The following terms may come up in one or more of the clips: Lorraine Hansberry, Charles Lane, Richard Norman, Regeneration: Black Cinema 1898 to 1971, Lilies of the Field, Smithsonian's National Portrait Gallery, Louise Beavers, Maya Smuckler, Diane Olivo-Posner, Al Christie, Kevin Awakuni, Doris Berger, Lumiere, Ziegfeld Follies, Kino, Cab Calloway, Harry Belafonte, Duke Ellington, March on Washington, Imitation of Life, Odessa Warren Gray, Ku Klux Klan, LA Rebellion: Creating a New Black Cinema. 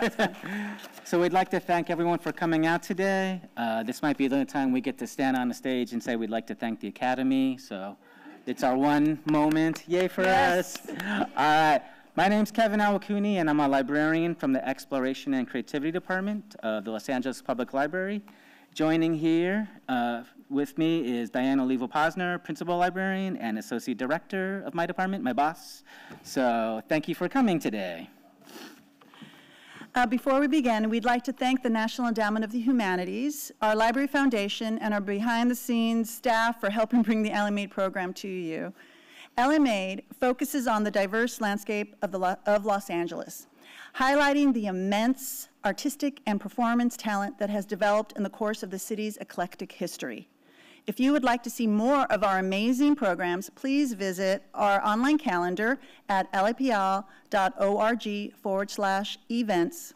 That's fun. So we'd like to thank everyone for coming out today. This might be the only time we get to stand on the stage and say we'd like to thank the Academy. So it's our one moment. Yay for us. All right. My name's Kevin Awakuni, and I'm a librarian from the Exploration and Creativity Department of the Los Angeles Public Library. Joining here with me is Diane Olivo-Posner, Principal Librarian and Associate Director of my department, my boss. So thank you for coming today. Before we begin, we'd like to thank the National Endowment of the Humanities, our Library Foundation, and our behind-the-scenes staff for helping bring the LA Made program to you. LA Made focuses on the diverse landscape of Los Angeles, highlighting the immense artistic and performance talent that has developed in the course of the city's eclectic history. If you would like to see more of our amazing programs, please visit our online calendar at lapl.org/events.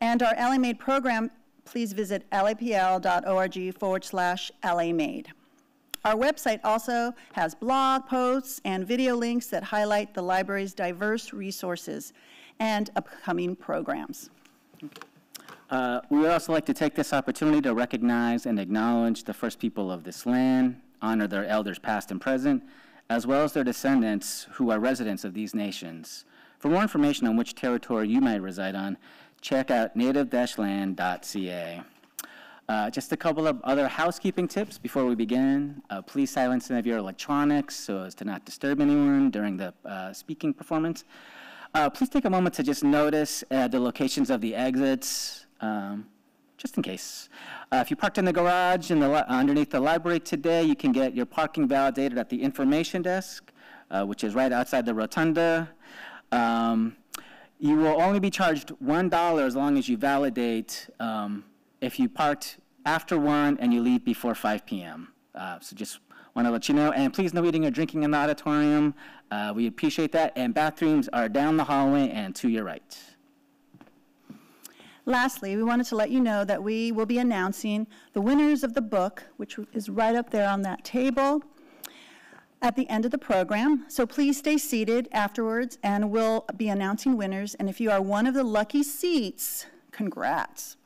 And our LA Made program, please visit lapl.org/LA Made. Our website also has blog posts and video links that highlight the library's diverse resources and upcoming programs. We would also like to take this opportunity to recognize and acknowledge the first people of this land, honor their elders past and present, as well as their descendants who are residents of these nations. For more information on which territory you might reside on, check out native-land.ca. Just a couple of other housekeeping tips before we begin. Please silence any of your electronics so as to not disturb anyone during the speaking performance. Please take a moment to just notice the locations of the exits. Just in case. If you parked in the garage and underneath the library today, you can get your parking validated at the information desk, which is right outside the rotunda. You will only be charged $1 as long as you validate if you parked after 1 and you leave before 5 p.m. So just want to let you know. And please, no eating or drinking in the auditorium. We appreciate that. And bathrooms are down the hallway and to your right. Lastly, we wanted to let you know that we will be announcing the winners of the book, which is right up there on that table, at the end of the program. So please stay seated afterwards, and we'll be announcing winners. And if you are one of the lucky seats, congrats.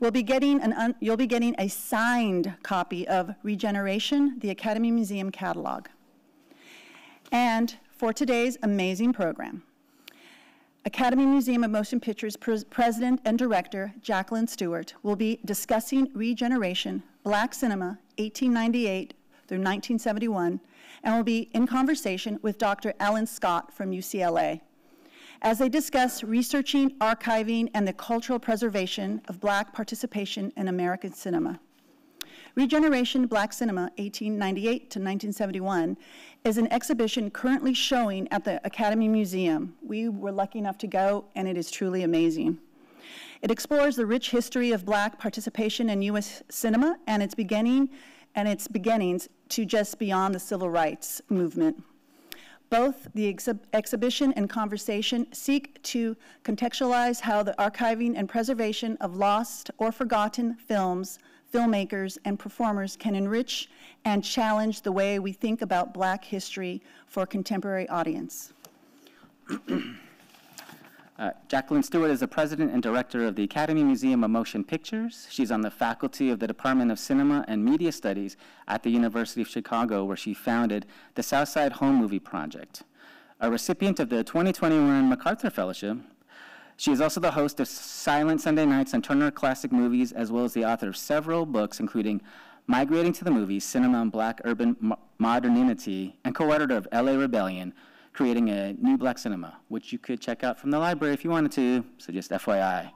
We'll be getting you'll be getting a signed copy of Regeneration, the Academy Museum catalog. And for today's amazing program, Academy Museum of Motion Pictures President and Director Jacqueline Stewart will be discussing Regeneration, Black Cinema 1898 through 1971, and will be in conversation with Dr. Ellen Scott from UCLA. As they discuss researching, archiving, and the cultural preservation of Black participation in American cinema. Regeneration Black Cinema 1898 to 1971 is an exhibition currently showing at the Academy Museum. We were lucky enough to go, and it is truly amazing. It explores the rich history of Black participation in U.S. cinema and its beginnings to just beyond the civil rights movement. Both the exhibition and conversation seek to contextualize how the archiving and preservation of lost or forgotten films, filmmakers, and performers can enrich and challenge the way we think about Black history for a contemporary audience. Jacqueline Stewart is the president and director of the Academy Museum of Motion Pictures. She's on the faculty of the Department of Cinema and Media Studies at the University of Chicago, where she founded the South Side Home Movie Project. A recipient of the 2021 MacArthur Fellowship, she is also the host of Silent Sunday Nights and Turner Classic Movies, as well as the author of several books, including Migrating to the Movies: Cinema and Black Urban Modernity, and co-editor of LA Rebellion: Creating a New Black Cinema, which you could check out from the library if you wanted to, so just FYI.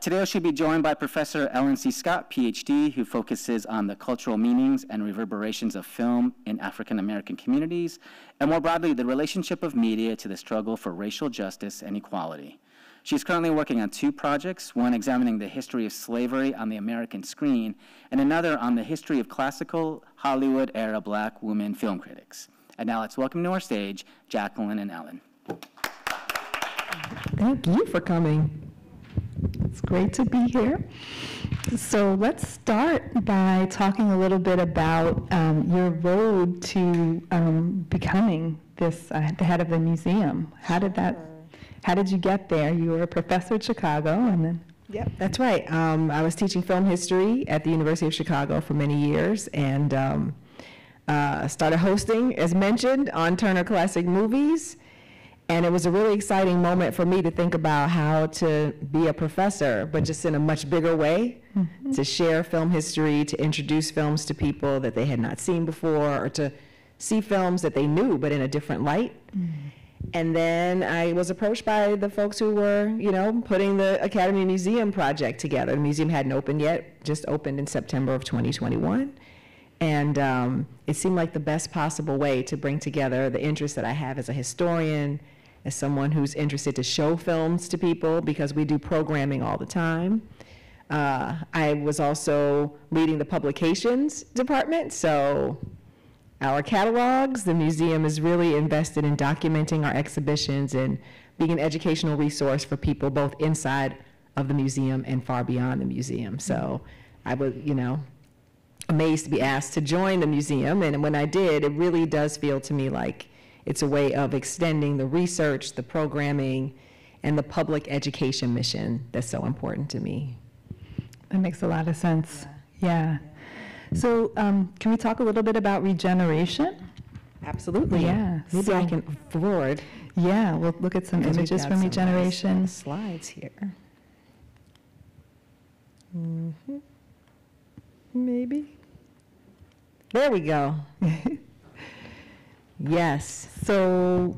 Today she'll be joined by Professor Ellen C. Scott, PhD, who focuses on the cultural meanings and reverberations of film in African American communities, and more broadly, the relationship of media to the struggle for racial justice and equality. She's currently working on two projects, one examining the history of slavery on the American screen, and another on the history of classical Hollywood-era Black women film critics. And now let's welcome to our stage, Jacqueline and Ellen. Thank you for coming. It's great to be here. So let's start by talking a little bit about your road to becoming the head of the museum. How did that How did you get there? You were a professor at Chicago, and then... Yep, that's right. I was teaching film history at the University of Chicago for many years, and started hosting, as mentioned, on Turner Classic Movies. And it was a really exciting moment for me to think about how to be a professor, but just in a much bigger way, mm-hmm. to share film history, to introduce films to people that they had not seen before, or to see films that they knew, but in a different light. Mm-hmm. And then I was approached by the folks who were, you know, putting the Academy Museum project together. The museum hadn't opened yet, just opened in September of 2021. And it seemed like the best possible way to bring together the interest that I have as a historian, as someone who's interested to show films to people, because we do programming all the time. I was also leading the publications department, so our catalogs, the museum is really invested in documenting our exhibitions and being an educational resource for people both inside of the museum and far beyond the museum. So I was, you know, amazed to be asked to join the museum, and when I did, it really does feel to me like it's a way of extending the research, the programming, and the public education mission that's so important to me. That makes a lot of sense. Yeah. So can we talk a little bit about Regeneration? Absolutely. Yeah. Maybe I can forward. Yeah, we'll look at some images from Regeneration. Nice slides here. Mm-hmm. Maybe. There we go. Yes. So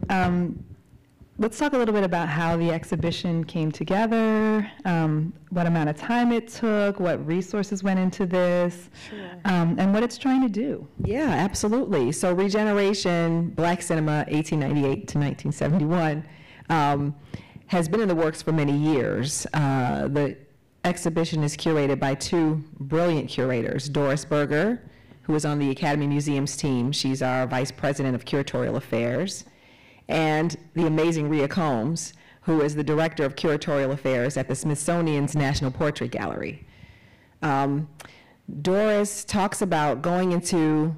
let's talk a little bit about how the exhibition came together, what amount of time it took, what resources went into this, sure. And what it's trying to do. Yeah, absolutely. So Regeneration: Black Cinema 1898 to 1971 has been in the works for many years. The exhibition is curated by two brilliant curators, Doris Berger, who is on the Academy Museum's team. She's our Vice President of Curatorial Affairs, and the amazing Rhea Combs, who is the Director of Curatorial Affairs at the Smithsonian's National Portrait Gallery. Doris talks about going into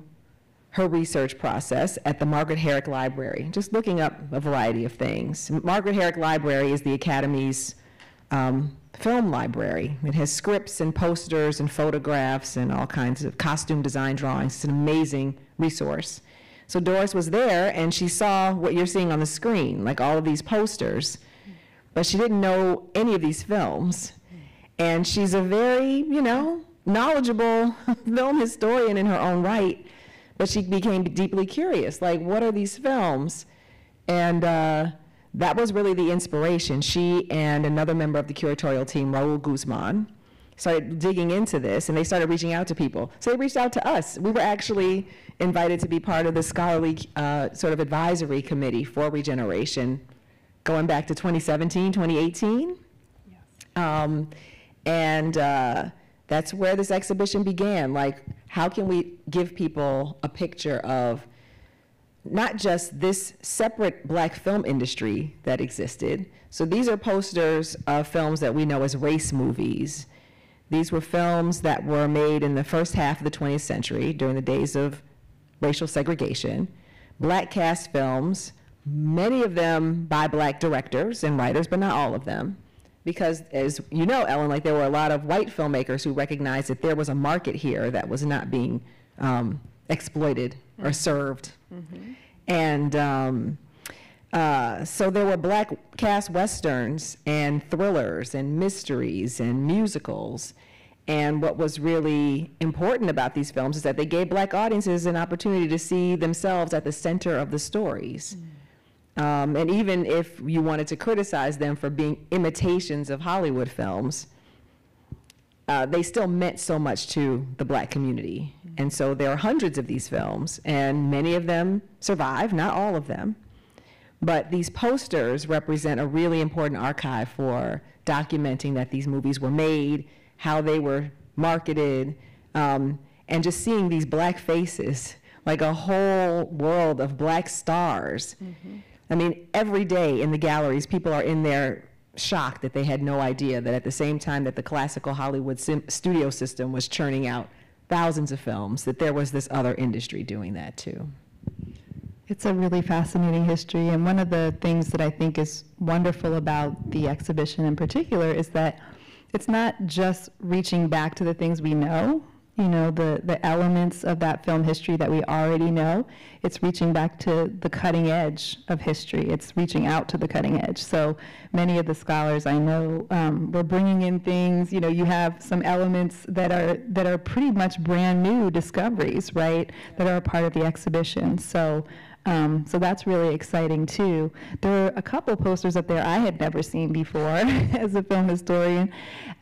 her research process at the Margaret Herrick Library, just looking up a variety of things. Margaret Herrick Library is the Academy's film library. It has scripts and posters and photographs and all kinds of costume design drawings. It's an amazing resource. So Doris was there and she saw what you're seeing on the screen, like all of these posters, but she didn't know any of these films. And she's a very, you know, knowledgeable film historian in her own right, but she became deeply curious, like, what are these films? And that was really the inspiration. She and another member of the curatorial team, Raul Guzman, started digging into this, and they started reaching out to people. So they reached out to us. We were actually invited to be part of the scholarly sort of advisory committee for Regeneration, going back to 2017, 2018. Yes. That's where this exhibition began. Like, how can we give people a picture of not just this separate black film industry that existed. So these are posters of films that we know as race movies. These were films that were made in the first half of the 20th century during the days of racial segregation. Black cast films, many of them by black directors and writers, but not all of them. Because as you know, Ellen, like there were a lot of white filmmakers who recognized that there was a market here that was not being exploited or served. Mm-hmm. And so there were black cast westerns and thrillers and mysteries and musicals. And what was really important about these films is that they gave black audiences an opportunity to see themselves at the center of the stories. Mm. And even if you wanted to criticize them for being imitations of Hollywood films, they still meant so much to the black community. And so there are hundreds of these films, and many of them survive, not all of them. But these posters represent a really important archive for documenting that these movies were made, how they were marketed, and just seeing these black faces, like a whole world of black stars. Mm-hmm. I mean, every day in the galleries, people are in there shocked that they had no idea that at the same time that the classical Hollywood studio system was churning out thousands of films, that there was this other industry doing that too. It's a really fascinating history, and one of the things that I think is wonderful about the exhibition in particular is that it's not just reaching back to the things we know, you know, the elements of that film history that we already know. It's reaching back to the cutting edge of history. It's reaching out to the cutting edge. So many of the scholars I know were bringing in things, you know, you have some elements that are pretty much brand new discoveries, right, that are a part of the exhibition. So so that's really exciting too. There are a couple posters up there I had never seen before as a film historian,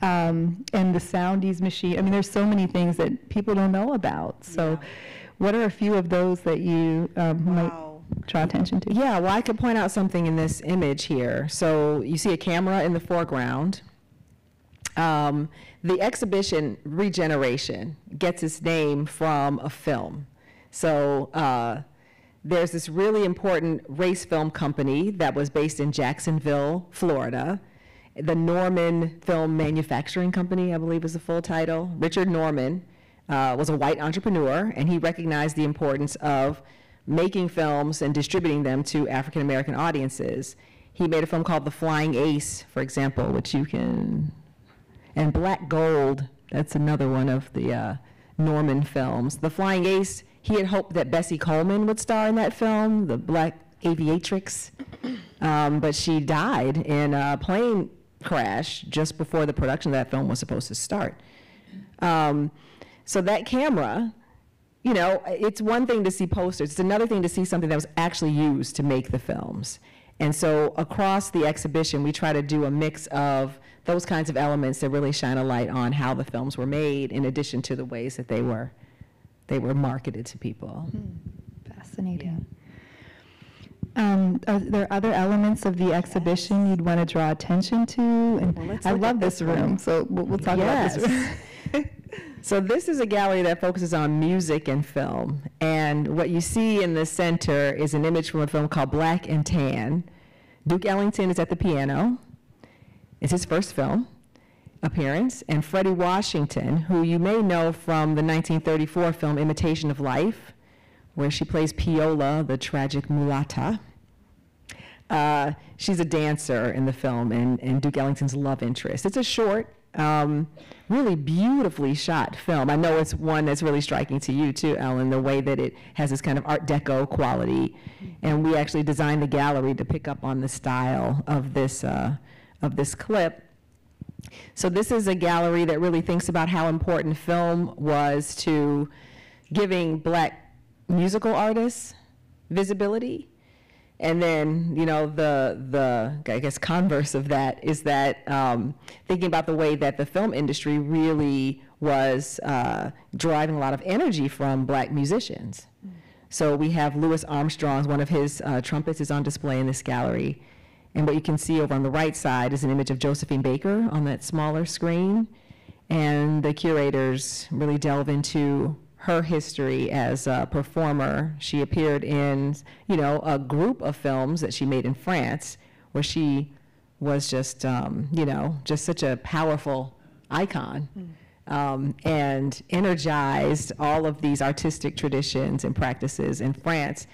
and the Soundees machine. I mean, there's so many things that people don't know about. So yeah. What are a few of those that you might draw attention to? Yeah, well, I could point out something in this image here. So you see a camera in the foreground. The exhibition, Regeneration, gets its name from a film. So there's this really important race film company that was based in Jacksonville, Florida. The Norman Film Manufacturing Company, I believe is the full title. Richard Norman was a white entrepreneur, and he recognized the importance of making films and distributing them to African-American audiences. He made a film called The Flying Ace, for example, which you can, and Black Gold, that's another one of the Norman films. The Flying Ace, he had hoped that Bessie Coleman would star in that film, the black aviatrix, but she died in a plane crash just before the production of that film was supposed to start. So that camera, you know, it's one thing to see posters, it's another thing to see something that was actually used to make the films. And so across the exhibition, we try to do a mix of those kinds of elements that really shine a light on how the films were made, in addition to the ways that they were marketed to people. Fascinating. Yeah. Are there other elements of the exhibition you'd want to draw attention to? And well, I love this room, so we'll talk about this room. So this is a gallery that focuses on music and film. And what you see in the center is an image from a film called Black and Tan. Duke Ellington is at the piano. It's his first film appearance, and Fredi Washington, who you may know from the 1934 film Imitation of Life, where she plays Piola, the tragic mulatta. She's a dancer in the film and Duke Ellington's love interest. It's a short, really beautifully shot film. I know it's one that's really striking to you too, Ellen, the way that it has this kind of Art Deco quality. And we actually designed the gallery to pick up on the style of this clip. So this is a gallery that really thinks about how important film was to giving black musical artists visibility. And then, you know, the I guess, converse of that is that thinking about the way that the film industry really was deriving a lot of energy from black musicians. Mm-hmm. So we have Louis Armstrong's, one of his trumpets is on display in this gallery. And what you can see over on the right side is an image of Josephine Baker on that smaller screen. And the curators really delve into her history as a performer. She appeared in, you know, a group of films that she made in France, where she was just, you know, just such a powerful icon, and energized all of these artistic traditions and practices in France.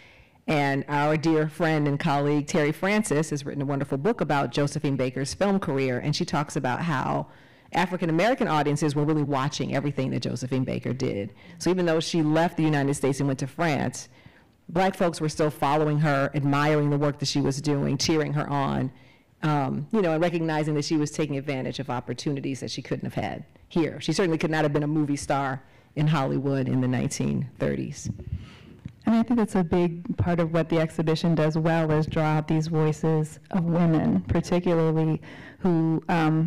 And our dear friend and colleague, Terry Francis, has written a wonderful book about Josephine Baker's film career, and she talks about how African-American audiences were really watching everything that Josephine Baker did. So even though she left the United States and went to France, black folks were still following her, admiring the work that she was doing, cheering her on, you know, and recognizing that she was taking advantage of opportunities that she couldn't have had here. She certainly could not have been a movie star in Hollywood in the 1930s. And I think that's a big part of what the exhibition does well, is draw out these voices of women, particularly, who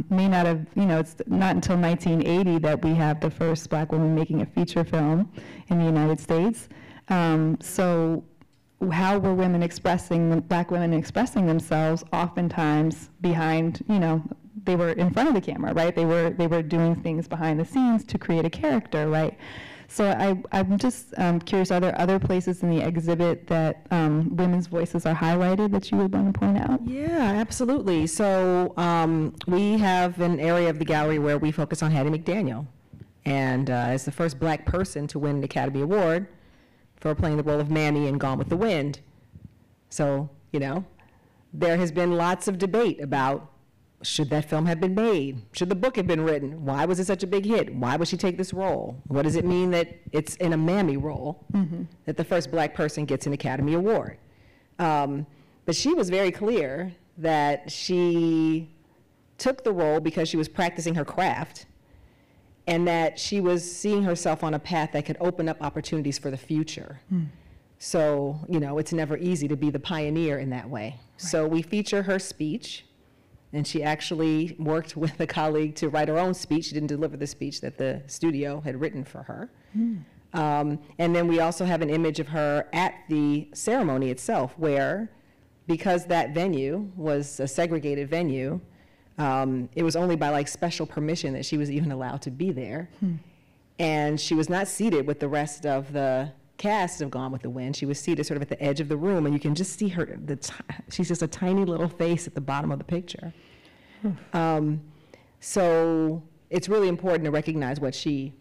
may not have, you know, it's not until 1980 that we have the first black woman making a feature film in the United States. So how were women expressing, black women expressing themselves, oftentimes behind, you know, they were in front of the camera, right? They were doing things behind the scenes to create a character, right? So I'm just curious, are there other places in the exhibit that women's voices are highlighted that you would want to point out? Yeah, absolutely. So we have an area of the gallery where we focus on Hattie McDaniel. And as the first black person to win an Academy Award for playing the role of Mammy in Gone with the Wind. So, you know, there has been lots of debate about, should that film have been made? Should the book have been written? Why was it such a big hit? Why would she take this role? What does it mean that it's in a Mammy role, mm-hmm. that the first black person gets an Academy Award? But she was very clear that she took the role because she was practicing her craft and that she was seeing herself on a path that could open up opportunities for the future. Mm. So, you know, it's never easy to be the pioneer in that way. Right. So we feature her speech, and she actually worked with a colleague to write her own speech. She didn't deliver the speech that the studio had written for her. Mm. And then we also have an image of her at the ceremony itself where, because that venue was a segregated venue, it was only by like special permission that she was even allowed to be there. Hmm. And she was not seated with the rest of the cast of Gone with the Wind. She was seated sort of at the edge of the room, and you can just see her, she's just a tiny little face at the bottom of the picture. Hmm. So it's really important to recognize what she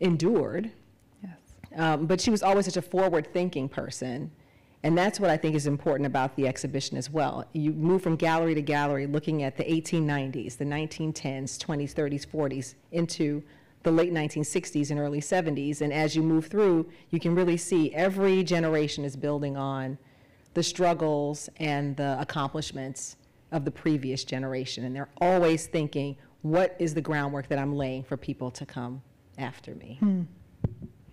endured. Yes. But she was always such a forward-thinking person. And that's what I think is important about the exhibition as well. You move from gallery to gallery looking at the 1890s, the 1910s, 20s, 30s, 40s, into the late 1960s and early 70s. And as you move through, you can really see every generation is building on the struggles and the accomplishments of the previous generation. And they're always thinking, what is the groundwork that I'm laying for people to come after me? Hmm.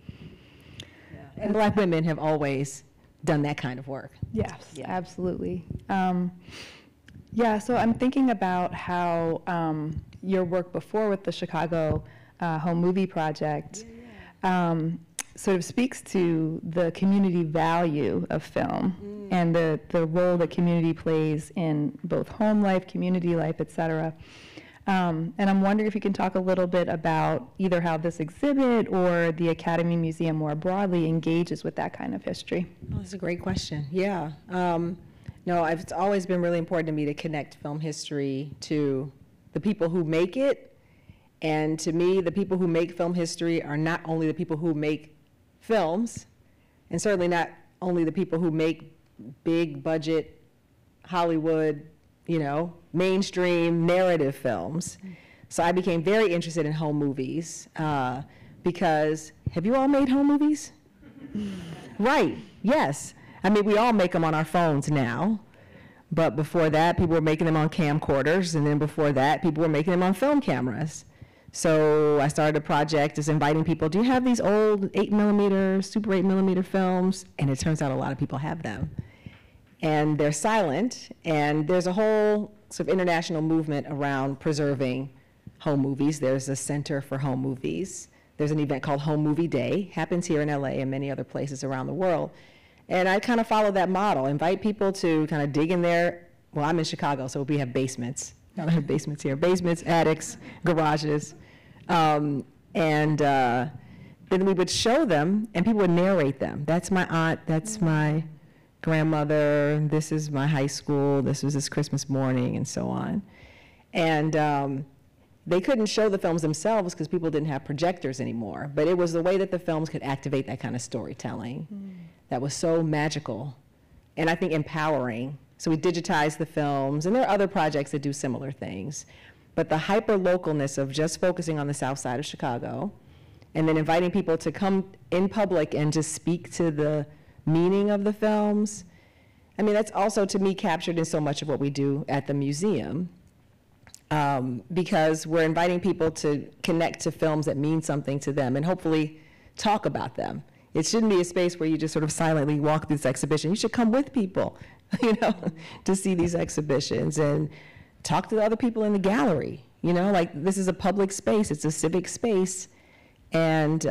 Yeah. And black women have always done that kind of work. Yes, yeah. Absolutely. Yeah, so I'm thinking about how your work before with the Chicago Home Movie Project sort of speaks to the community value of film and the role that community plays in both home life, community life, et cetera. And I'm wondering if you can talk a little bit about either how this exhibit or the Academy Museum more broadly engages with that kind of history. Well, that's a great question, yeah. No, it's always been really important to me to connect film history to the people who make it. And to me, the people who make film history are not only the people who make films, and certainly not only the people who make big budget Hollywood, you know, mainstream narrative films. So I became very interested in home movies because, have you all made home movies? Right, yes. I mean, we all make them on our phones now, but before that, people were making them on camcorders, and then before that, people were making them on film cameras. So I started a project just inviting people, do you have these old 8mm, Super 8mm films? And it turns out a lot of people have them. And they're silent, and there's a whole sort of international movement around preserving home movies. There's a Center for Home Movies. There's an event called Home Movie Day, happens here in LA and many other places around the world. And I kind of follow that model, invite people to kind of dig in there. Well, I'm in Chicago, so we have basements. I don't have basements here. Basements, attics, garages. And then we would show them, and people would narrate them. That's my aunt, that's my grandmother, this is my high school, this was this Christmas morning, and so on. And they couldn't show the films themselves because people didn't have projectors anymore, but it was the way that the films could activate that kind of storytelling that was so magical and I think empowering. So we digitized the films, and there are other projects that do similar things. But the hyper-localness of just focusing on the South Side of Chicago and then inviting people to come in public and just speak to the meaning of the films. I mean, that's also, to me, captured in so much of what we do at the museum, because we're inviting people to connect to films that mean something to them and hopefully talk about them. It shouldn't be a space where you just sort of silently walk through this exhibition. You should come with people, you know, to see these exhibitions and talk to the other people in the gallery. You know, like, this is a public space, it's a civic space, and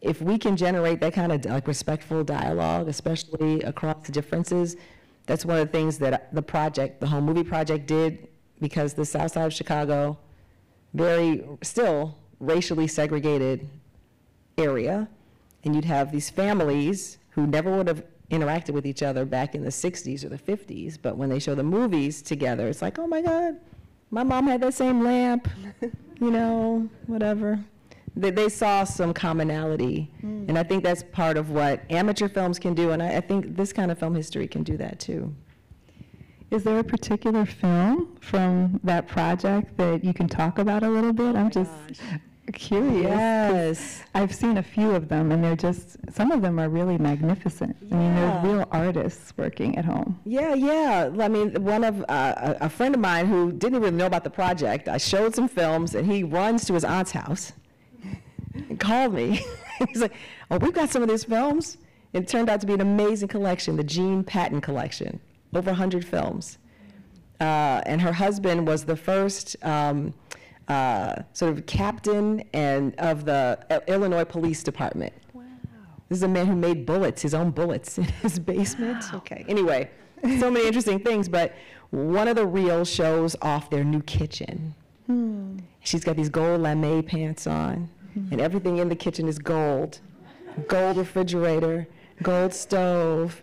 if we can generate that kind of like respectful dialogue, especially across the differences, that's one of the things that the project, the Home Movie Project, did, because the South Side of Chicago, very still racially segregated area, and you'd have these families who never would have interacted with each other back in the 60s or the 50s, but when they show the movies together, it's like, oh my God, my mom had that same lamp, you know, whatever. they saw some commonality. Mm. And I think that's part of what amateur films can do, and I think this kind of film history can do that too. Is there a particular film from that project that you can talk about a little bit? I'm just curious. Yes. I've seen a few of them, and they're just, some of them are really magnificent. Yeah. I mean, there's real artists working at home. Yeah, yeah. I mean, one of, a friend of mine who didn't really know about the project, I showed some films, and he runs to his aunt's house and called me. He's like, oh, we've got some of these films. It turned out to be an amazing collection, the Jean Patton collection. Over 100 films. And her husband was the first sort of captain of the Illinois Police Department. Wow. This is a man who made bullets, his own bullets, in his basement. Wow. Okay, anyway, so many interesting things, but one of the reels shows off their new kitchen. Hmm. She's got these gold lame pants on, and everything in the kitchen is gold. Gold refrigerator, gold stove,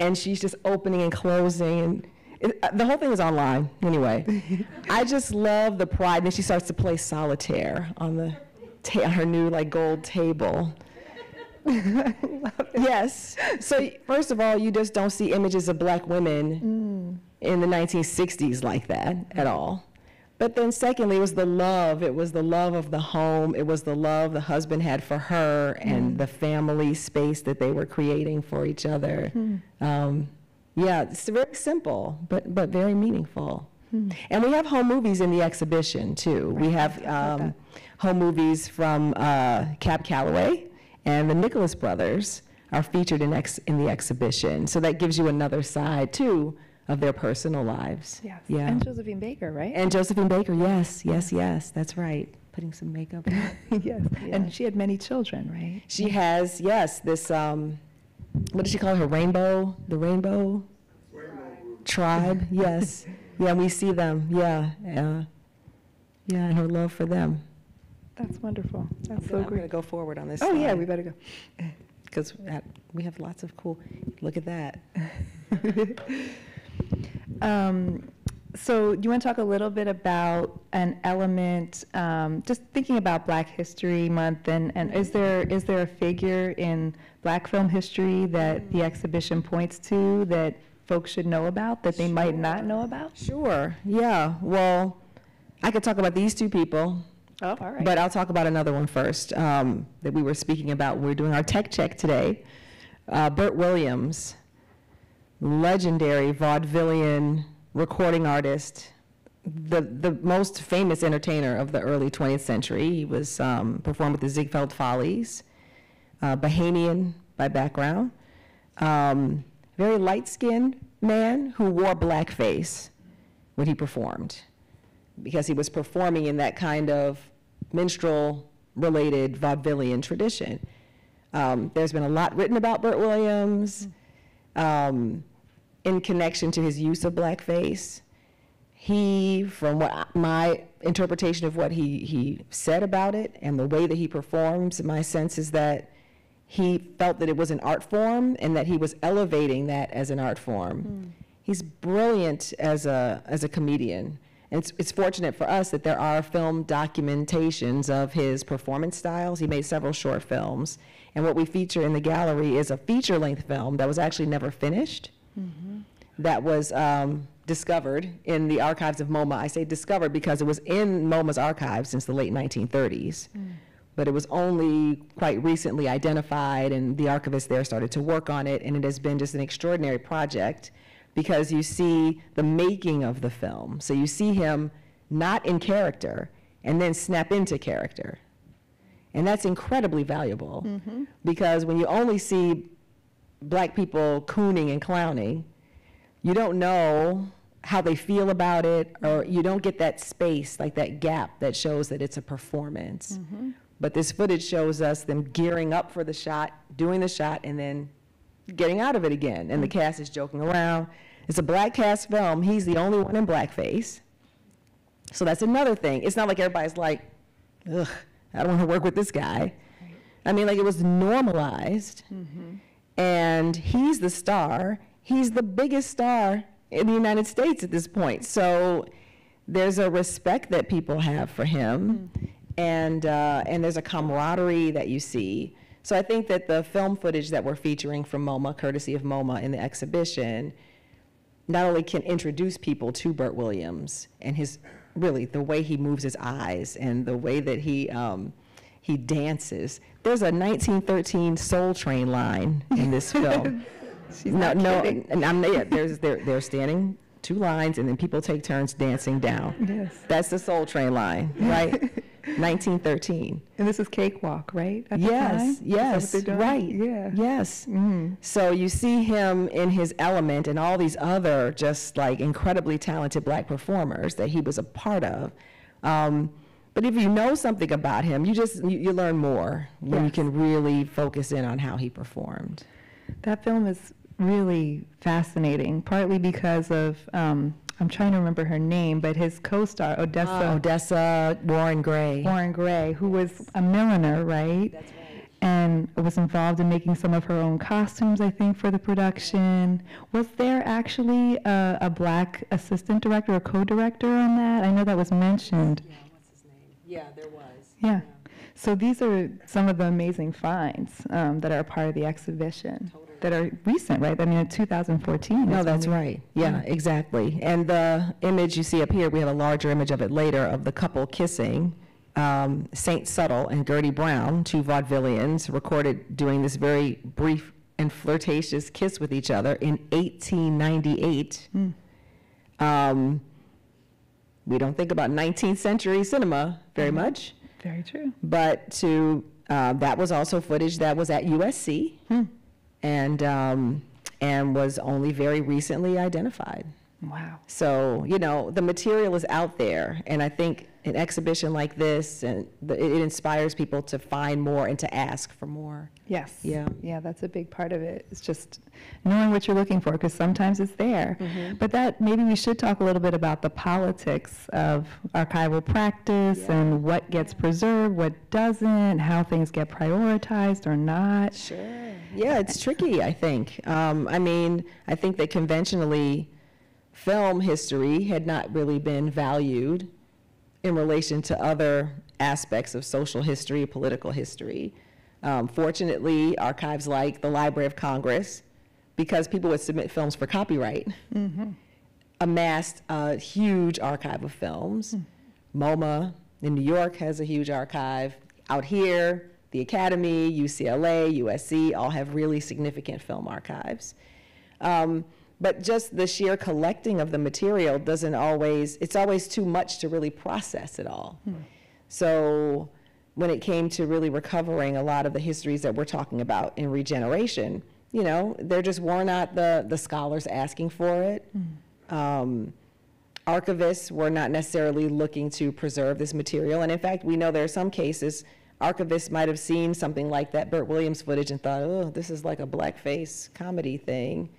and she's just opening and closing. And the whole thing is online, anyway. I just love the pride. And then she starts to play solitaire on the her new like gold table. I love it. Yes. So first of all, you just don't see images of black women in the 1960s like that at all. But then secondly, it was the love. It was the love of the home. It was the love the husband had for her and the family space that they were creating for each other. Yeah, it's very simple, but very meaningful. And we have home movies in the exhibition, too. Right. We have home movies from Cab Calloway and the Nicholas Brothers are featured in the exhibition. So that gives you another side, too, of their personal lives. Yes. Yeah. And Josephine Baker, right? And Josephine Baker, yes, yes, yes, that's right. Putting some makeup on. Yes. Yeah. And she had many children, right? She has, yes, this, what did she call her, rainbow? The rainbow? Tribe, yes. Yeah, we see them, yeah. Yeah, and her love for them. That's wonderful. That's so great. We're gonna go forward on this slide. Oh yeah, we better go. Because we have lots of cool, look at that. So you want to talk a little bit about an element, just thinking about Black History Month, and is there a figure in Black film history that the exhibition points to that folks should know about, that they might not know about? Sure, yeah. Well, I could talk about these two people. Oh, all right. But I'll talk about another one first that we were speaking about when we were doing our tech check today. Bert Williams, legendary vaudevillian recording artist, the most famous entertainer of the early 20th century. He was performed with the Ziegfeld Follies, Bahamian by background, very light-skinned man who wore blackface when he performed because he was performing in that kind of minstrel-related vaudevillian tradition. There's been a lot written about Bert Williams. In connection to his use of blackface. He, from what my interpretation of what he said about it and the way that he performs, my sense is that he felt that it was an art form and that he was elevating that as an art form. He's brilliant as a comedian. And it's fortunate for us that there are film documentations of his performance styles. He made several short films. And what we feature in the gallery is a feature-length film that was actually never finished. That was discovered in the archives of MoMA. I say discovered because it was in MoMA's archives since the late 1930s. But it was only quite recently identified, and the archivist there started to work on it, and it has been just an extraordinary project because you see the making of the film. So you see him not in character and then snap into character. And that's incredibly valuable because when you only see Black people cooning and clowning, you don't know how they feel about it, or you don't get that space, like that gap that shows that it's a performance. But this footage shows us them gearing up for the shot, doing the shot, and then getting out of it again. And the cast is joking around. It's a Black cast film. He's the only one in blackface. So that's another thing. It's not like everybody's like, ugh, I don't want to work with this guy. I mean, like, it was normalized. And he's the star. He's the biggest star in the United States at this point. So there's a respect that people have for him. and there's a camaraderie that you see. So I think that the film footage that we're featuring from MoMA, courtesy of MoMA in the exhibition, not only can introduce people to Bert Williams and his, really, the way he moves his eyes and the way that he dances. There's a 1913 Soul Train line in this film. They're standing two lines and then people take turns dancing down. Yes. That's the Soul Train line, right? 1913. And this is Cakewalk, right? Yes. Mm-hmm. So you see him in his element and all these other just like incredibly talented Black performers that he was a part of. But if you know something about him, you learn more when you can really focus in on how he performed. That film is really fascinating, partly because of I'm trying to remember her name, but his co-star, Odessa Warren Gray, who was a milliner, right? That's right. And was involved in making some of her own costumes, I think, for the production. Was there actually a Black assistant director or co-director on that? I know that was mentioned. Yeah, what's his name? Yeah, there was. Yeah. So these are some of the amazing finds that are a part of the exhibition. Totally. That are recent, right? I mean, 2014. No, that's right. Yeah, exactly. And the image you see up here, we have a larger image of it later, of the couple kissing, Saint Subtle and Gertie Brown, two vaudevillians, recorded doing this very brief and flirtatious kiss with each other in 1898. Mm. We don't think about 19th century cinema very much. Very true. But that was also footage that was at USC. Mm. And was only very recently identified. Wow. So, you know, the material is out there, and I think an exhibition like this, and it inspires people to find more and to ask for more. Yes. Yeah. Yeah, that's a big part of it. It's just knowing what you're looking for, because sometimes it's there. Mm-hmm. But that, maybe we should talk a little bit about the politics of archival practice and what gets preserved, what doesn't, how things get prioritized or not. Sure. Yeah, it's tricky, I think. I mean, I think that conventionally, film history had not really been valued in relation to other aspects of social history, political history. Fortunately, archives like the Library of Congress, because people would submit films for copyright, amassed a huge archive of films. Mm-hmm. MoMA in New York has a huge archive. Out here, the Academy, UCLA, USC, all have really significant film archives. But just the sheer collecting of the material doesn't always, it's always too much to really process it all. Hmm. So when it came to really recovering a lot of the histories that we're talking about in Regeneration, you know, there just were not the scholars asking for it. Hmm. Archivists were not necessarily looking to preserve this material. And in fact, we know there are some cases archivists might have seen something like that Bert Williams footage and thought, oh, this is like a blackface comedy thing.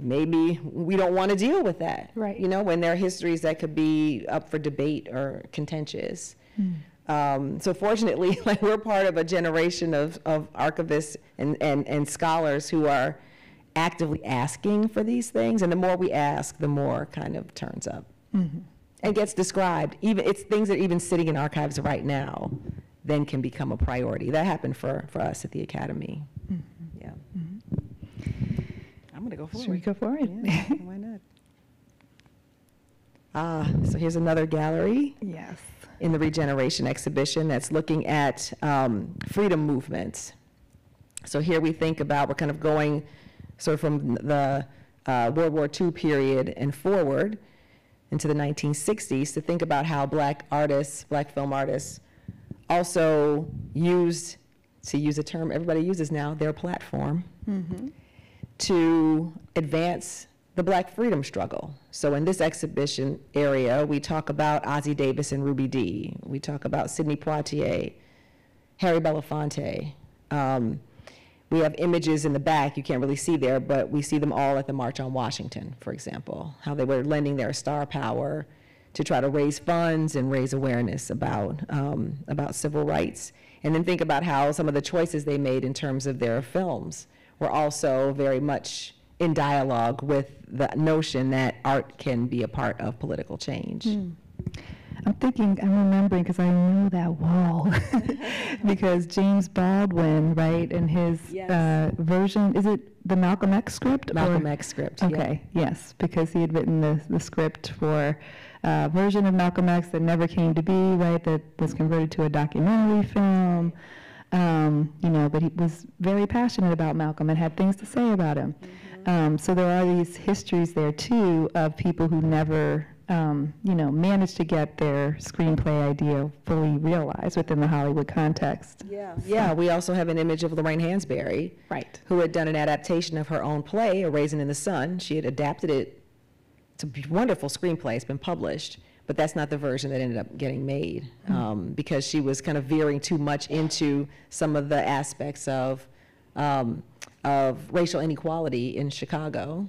Maybe we don't want to deal with that, right? You know, when there are histories that could be up for debate or contentious. Mm. So fortunately, like, we're part of a generation of archivists and scholars who are actively asking for these things, and the more we ask, the more kind of turns up and gets described. Even it's things that even sitting in archives right now then can become a priority. That happened for us at the Academy. Mm-hmm. Yeah. Mm-hmm. I'm going to go forward. Should we go forward? Yeah, why not? So here's another gallery. Yes. In the Regeneration exhibition that's looking at freedom movements. So here we think about, we're kind of going sort of from the World War II period and forward into the 1960s to think about how Black artists, Black film artists, also used, to use a term everybody uses now, their platform. Mm-hmm. to advance the Black freedom struggle. So in this exhibition area, we talk about Ossie Davis and Ruby Dee. We talk about Sidney Poitier, Harry Belafonte. We have images in the back you can't really see there, but we see them all at the March on Washington, for example, how they were lending their star power to try to raise funds and raise awareness about civil rights. And then think about how some of the choices they made in terms of their films were also very much in dialogue with the notion that art can be a part of political change. Mm. I'm thinking, I'm remembering, because I know that wall, because James Baldwin, right, in his yes. Version, is it the Malcolm X script? Malcolm X script, okay, yeah. Yes, because he had written the script for a version of Malcolm X that never came to be, right, that was converted to a documentary film, you know, but he was very passionate about Malcolm and had things to say about him. Mm-hmm. So there are these histories there, too, of people who never... you know, managed to get their screenplay idea fully realized within the Hollywood context. Yeah, so. Yeah. We also have an image of Lorraine Hansberry, right, who had done an adaptation of her own play, A Raisin in the Sun. She had adapted it to a wonderful screenplay. It's been published, but that's not the version that ended up getting made because she was kind of veering too much into some of the aspects of racial inequality in Chicago,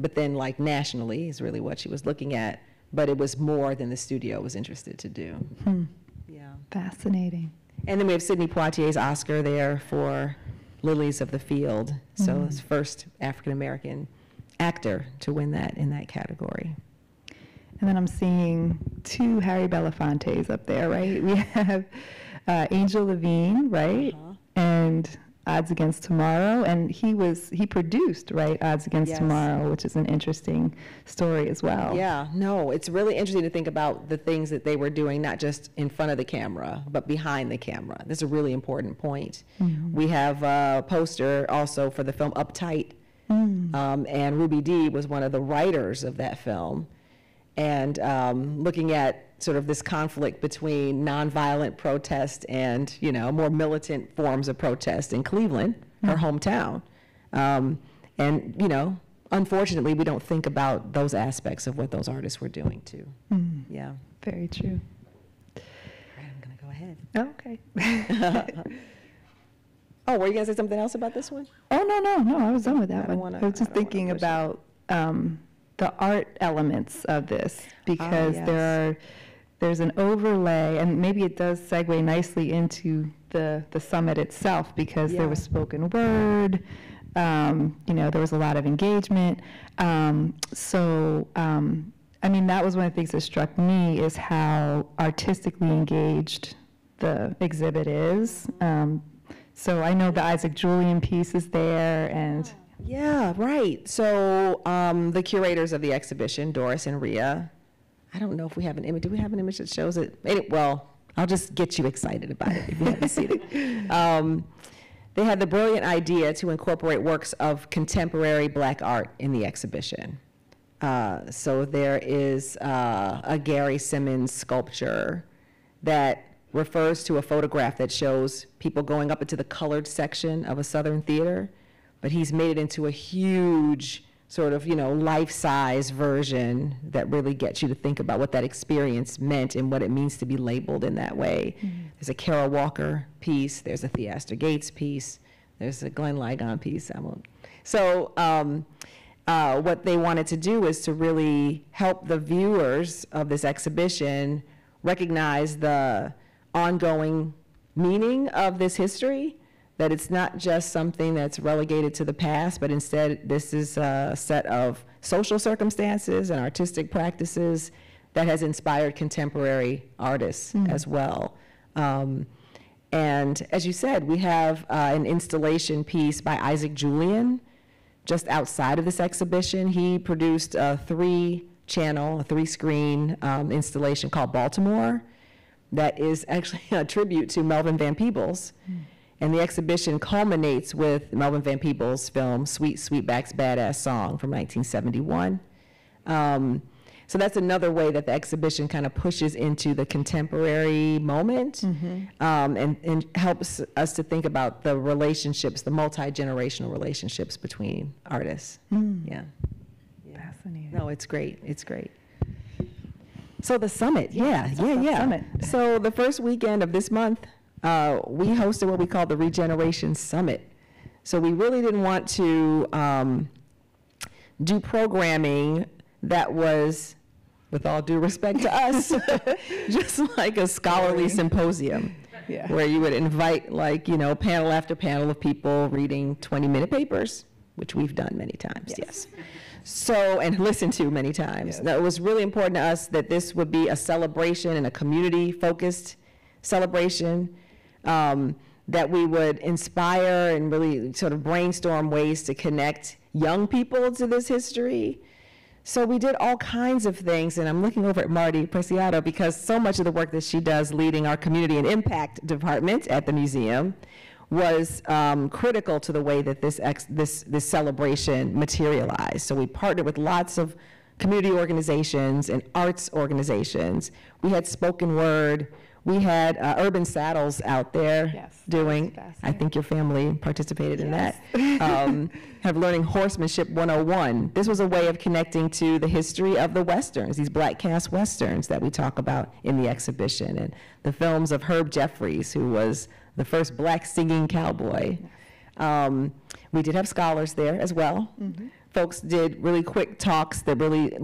but then like nationally is really what she was looking at. But it was more than the studio was interested to do. Hmm. Yeah. Fascinating. And then we have Sidney Poitier's Oscar there for Lilies of the Field. Mm-hmm. So it's first African-American actor to win that in that category. And then I'm seeing two Harry Belafontes up there, right? We have Angel Levine, right? Uh-huh. And Odds Against Tomorrow, and he produced, right, Odds Against yes. Tomorrow, which is an interesting story as well. Yeah, no, it's really interesting to think about the things that they were doing, not just in front of the camera, but behind the camera. That's a really important point. Mm-hmm. We have a poster also for the film Uptight, and Ruby Dee was one of the writers of that film, and looking at sort of this conflict between nonviolent protest and, you know, more militant forms of protest in Cleveland, her hometown. And, you know, unfortunately, we don't think about those aspects of what those artists were doing, too. Mm. Yeah. Very true. All right, I'm going to go ahead. Oh, okay. Oh, were you going to say something else about this one? Oh, no, I was done with that one. I was just thinking about the art elements of this, because there's an overlay, and maybe it does segue nicely into the summit itself, because there was spoken word, you know, there was a lot of engagement. I mean, that was one of the things that struck me is how artistically engaged the exhibit is. So I know the Isaac Julian piece is there, and... Yeah, right. So the curators of the exhibition, Doris and Rhea, I don't know if we have an image. Do we have an image that shows it? Well, I'll just get you excited about it if you haven't seen it. They had the brilliant idea to incorporate works of contemporary Black art in the exhibition. So there is a Gary Simmons sculpture that refers to a photograph that shows people going up into the colored section of a Southern theater, but he's made it into a huge sort of, you know, life-size version that really gets you to think about what that experience meant and what it means to be labeled in that way. Mm-hmm. There's a Kara Walker piece, there's a Theaster Gates piece, there's a Glenn Ligon piece. So what they wanted to do is to really help the viewers of this exhibition recognize the ongoing meaning of this history, that it's not just something that's relegated to the past, but instead this is a set of social circumstances and artistic practices that has inspired contemporary artists as well. And as you said, we have an installation piece by Isaac Julian just outside of this exhibition. He produced a three-screen installation called Baltimore that is actually a tribute to Melvin Van Peebles. And the exhibition culminates with Melvin Van Peebles' film, Sweet Sweetback's Badass Song from 1971. So that's another way that the exhibition kind of pushes into the contemporary moment and helps us to think about the relationships, the multi-generational relationships between artists. Yeah. Fascinating. No, it's great. It's great. So the summit, Summit. So the first weekend of this month, we hosted what we call the Regeneration Summit. So we really didn't want to do programming that was, with all due respect to us, just like a scholarly symposium where you would invite, like, you know, panel after panel of people reading 20-minute papers, which we've done many times, yes. So, and listened to many times. Yes. Now, it was really important to us that this would be a celebration and a community-focused celebration, that we would inspire and really sort of brainstorm ways to connect young people to this history. So we did all kinds of things, and I'm looking over at Marty Preciado because so much of the work that she does leading our community and impact department at the museum was critical to the way that this celebration materialized. So we partnered with lots of community organizations and arts organizations. We had spoken word. We had Urban Saddles out there doing, I think your family participated in that, have learning Horsemanship 101. This was a way of connecting to the history of the Westerns, these black cast Westerns that we talk about in the exhibition, and the films of Herb Jeffries, who was the first black singing cowboy. We did have scholars there as well. Mm-hmm. Folks did really quick talks that really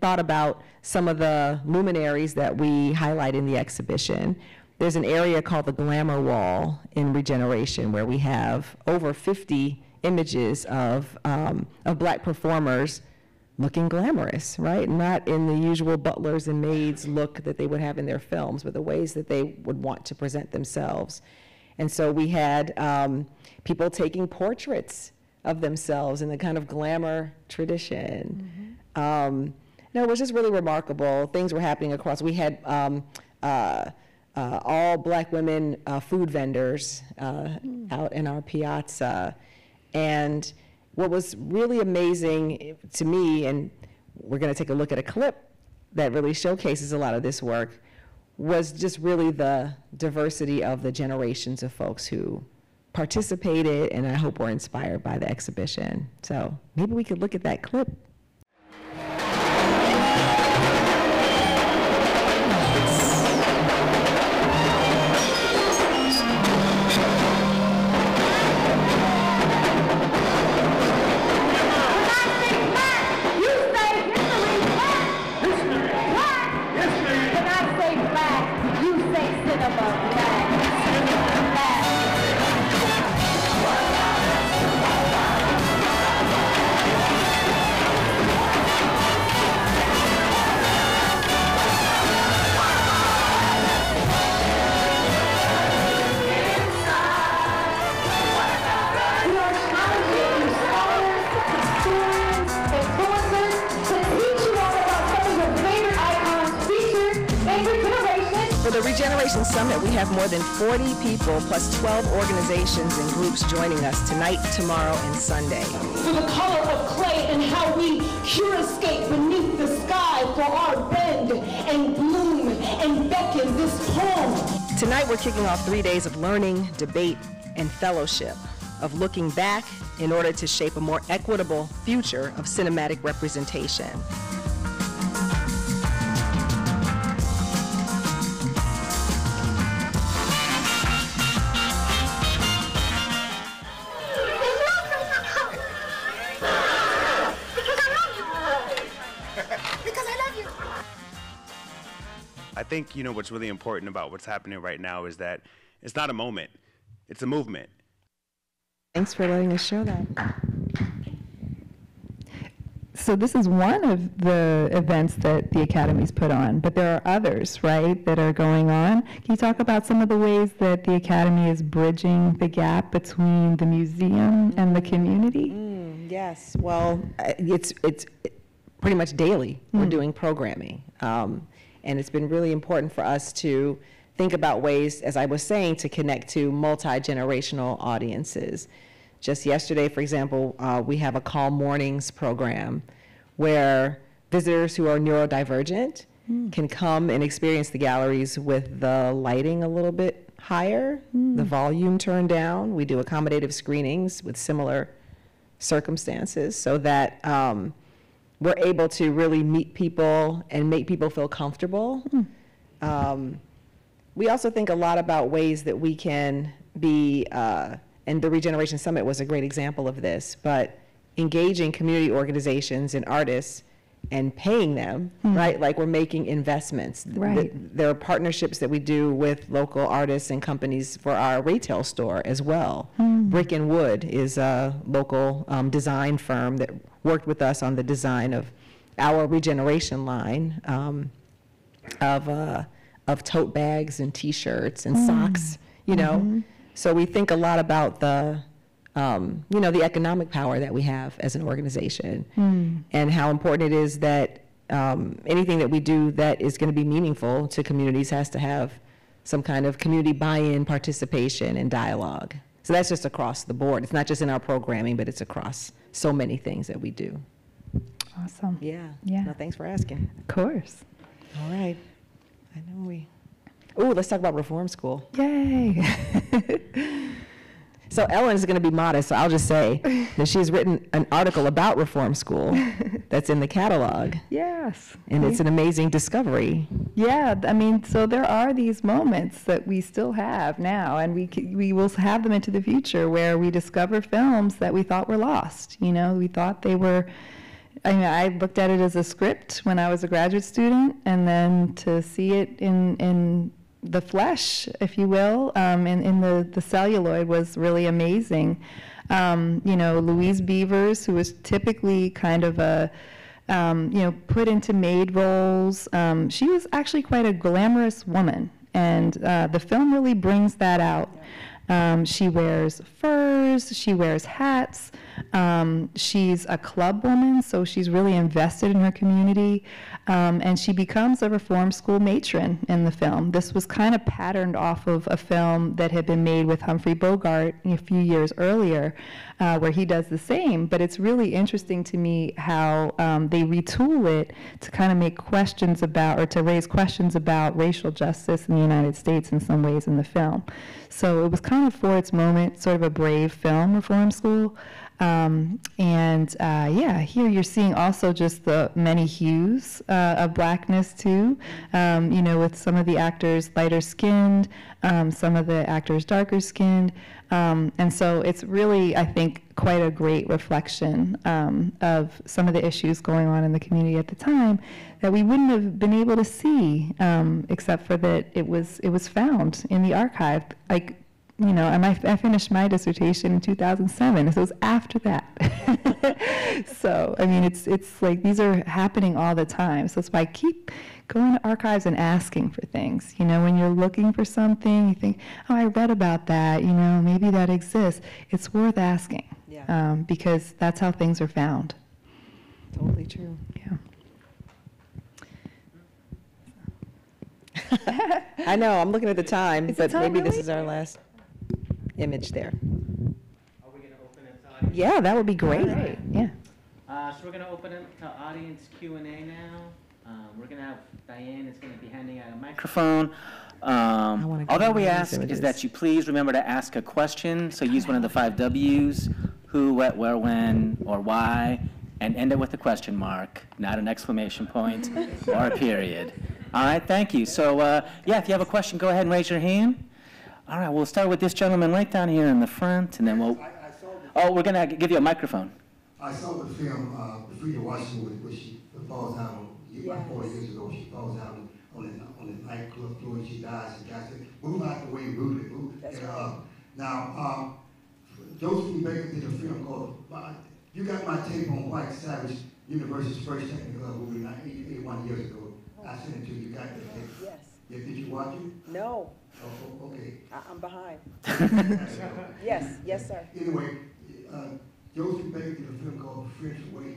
thought about some of the luminaries that we highlight in the exhibition. There's an area called the Glamour Wall in Regeneration where we have over 50 images of black performers looking glamorous, right? Not in the usual butlers and maids look that they would have in their films, but the ways that they would want to present themselves. And so we had people taking portraits of themselves in the kind of glamour tradition. Mm-hmm. No, it was just really remarkable. Things were happening across. We had all black women food vendors out in our piazza. And what was really amazing to me, and we're gonna take a look at a clip that really showcases a lot of this work, was just really the diversity of the generations of folks who participated, and I hope we're inspired by the exhibition. So maybe we could look at that clip. Summit, we have more than 40 people plus 12 organizations and groups joining us tonight, tomorrow, and Sunday. For the color of clay and how we curascate beneath the sky for our bend and bloom and beckon this home. Tonight we're kicking off 3 days of learning, debate, and fellowship, of looking back in order to shape a more equitable future of cinematic representation. I think, you know, what's really important about what's happening right now is that it's not a moment, it's a movement. Thanks for letting us share that. So this is one of the events that the Academy's put on, but there are others, right, that are going on. Can you talk about some of the ways that the Academy is bridging the gap between the museum and the community? Yes, well, it's pretty much daily we're doing programming. And it's been really important for us to think about ways, as I was saying, to connect to multi-generational audiences. Just yesterday, for example, we have a Call Mornings program where visitors who are neurodivergent can come and experience the galleries with the lighting a little bit higher, the volume turned down. We do accommodative screenings with similar circumstances so that we're able to really meet people and make people feel comfortable. We also think a lot about ways that we can be, and the Regeneration Summit was a great example of this, but engaging community organizations and artists and paying them, right? Like we're making investments. Right. There are partnerships that we do with local artists and companies for our retail store as well. Brick and Wood is a local design firm that worked with us on the design of our Regeneration line of tote bags and T-shirts and socks, you know. So we think a lot about the, you know, the economic power that we have as an organization and how important it is that anything that we do that is going to be meaningful to communities has to have some kind of community buy-in, participation, and dialogue. So that's just across the board. It's not just in our programming, but it's across so many things that we do. Awesome. Yeah. Yeah. No, thanks for asking. Of course. All right. I know we... Oh, let's talk about Reform School. Yay. So Ellen is going to be modest, so I'll just say that she's written an article about Reform School that's in the catalog. Yes. And it's an amazing discovery. Yeah, I mean, so there are these moments that we still have now, and we will have them into the future where we discover films that we thought were lost. You know, we thought they were... I mean, I looked at it as a script when I was a graduate student, and then to see it in the flesh, if you will, in the celluloid was really amazing. You know, Louise Beavers, who was typically kind of a, you know, put into maid roles, she was actually quite a glamorous woman, and the film really brings that out. She wears furs, she wears hats, she's a club woman, so she's really invested in her community, and she becomes a Reform School matron in the film. This was kind of patterned off of a film that had been made with Humphrey Bogart a few years earlier, where he does the same, but it's really interesting to me how they retool it to kind of make questions about, or to raise questions about racial justice in the United States in some ways in the film. So it was kind of for its moment, sort of a brave film, Reform School. Yeah, here you're seeing also just the many hues of blackness too, you know, with some of the actors lighter skinned, some of the actors darker skinned. And so it's really, I think, quite a great reflection of some of the issues going on in the community at the time that we wouldn't have been able to see except for that it was found in the archive. Like, you know, and I finished my dissertation in 2007, so it was after that. So, I mean, it's like these are happening all the time. So it's why I keep going to archives and asking for things. You know, when you're looking for something, you think, oh, I read about that, you know, maybe that exists. It's worth asking, yeah. Because that's how things are found. Totally true. Yeah. I know, I'm looking at the time, but maybe this is our last image there. Are we going to open it to audience? Yeah, that would be great. Right. Yeah. So we're going to open it to audience Q&A now. We're going to have Diane is going to be handing out a microphone. All that we ask is that you please remember to ask a question. So use one of the 5 W's: who, what, where, when, or why, and end it with a question mark, not an exclamation point or a period. All right, thank you. So, yeah, if you have a question, go ahead and raise your hand. All right, we'll start with this gentleman right down here in the front, and then we'll... we're going to give you a microphone. I saw the film, Fredi Washington, where she falls down, about 4 years ago, she falls down on the nightclub floor, and she dies, and guys said, move out the way, Rudy, move. Now, Josephine Baker did a film called You Got My Tape on White Savage, University's first technical movie, 81 years ago. I sent it to you. You got it. Yes. Yeah, did you watch it? No. Oh, okay. I'm behind. Yes. Yes, sir. Anyway, Josephine Baker did a film called The French Way.